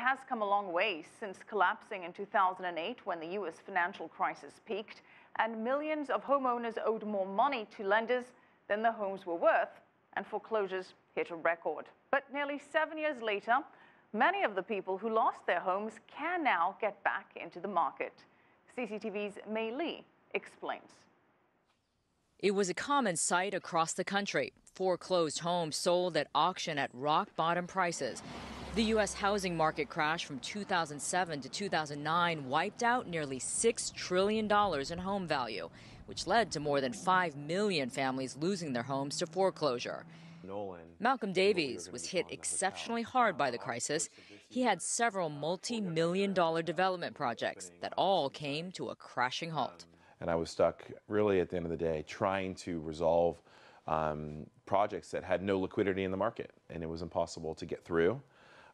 has come a long way since collapsing in 2008 when the U.S. financial crisis peaked and millions of homeowners owed more money to lenders than the homes were worth, and foreclosures hit a record. But nearly 7 years later, many of the people who lost their homes can now get back into the market. CCTV's May Lee explains. It was a common sight across the country. Foreclosed homes sold at auction at rock-bottom prices. The U.S. housing market crash from 2007 to 2009 wiped out nearly $6 trillion in home value, which led to more than 5 million families losing their homes to foreclosure. Malcolm Davies was hit exceptionally hard by the crisis. He had several multi-million-dollar development projects that all came to a crashing halt. And I was stuck, really, at the end of the day, trying to resolve projects that had no liquidity in the market, and it was impossible to get through.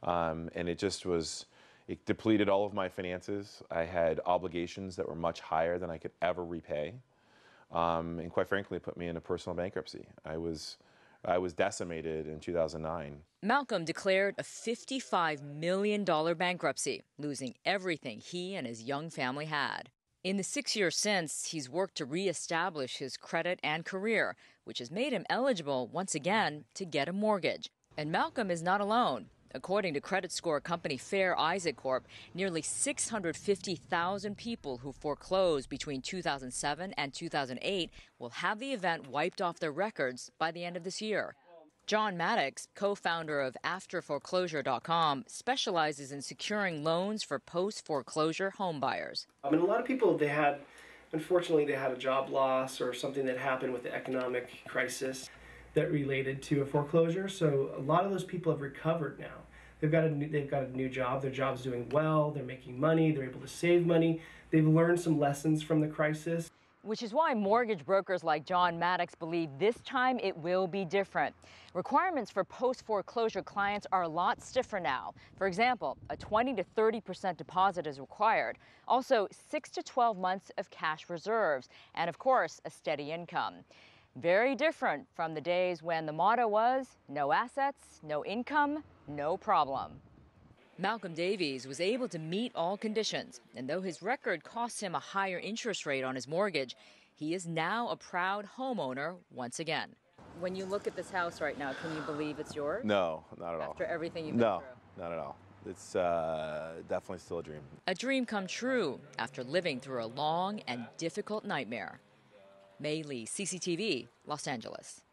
And it just was, it depleted all of my finances. I had obligations that were much higher than I could ever repay. And quite frankly, it put me into personal bankruptcy. I was decimated in 2009. Malcolm declared a $55 million bankruptcy, losing everything he and his young family had. In the 6 years since, he's worked to reestablish his credit and career, which has made him eligible once again to get a mortgage. And Malcolm is not alone. According to credit score company Fair Isaac Corp., nearly 650,000 people who foreclosed between 2007 and 2008 will have the event wiped off their records by the end of this year. John Maddox, co-founder of afterforeclosure.com, specializes in securing loans for post-foreclosure homebuyers. I mean, a lot of people, they had, unfortunately, they had a job loss or something that happened with the economic crisis that related to a foreclosure. So a lot of those people have recovered now. They've got a new job. Their job's doing well. They're making money. They're able to save money. They've learned some lessons from the crisis. Which is why mortgage brokers like John Maddox believe this time it will be different. Requirements for post-foreclosure clients are a lot stiffer now. For example, a 20% to 30% deposit is required. Also, 6 to 12 months of cash reserves, and of course, a steady income. Very different from the days when the motto was, no assets, no income, no problem. Malcolm Davies was able to meet all conditions, and though his record cost him a higher interest rate on his mortgage, he is now a proud homeowner once again. When you look at this house right now, can you believe it's yours? No, not at all. After everything you've been through? No, not at all. It's definitely still a dream. A dream come true after living through a long and difficult nightmare. May Lee, CCTV, Los Angeles.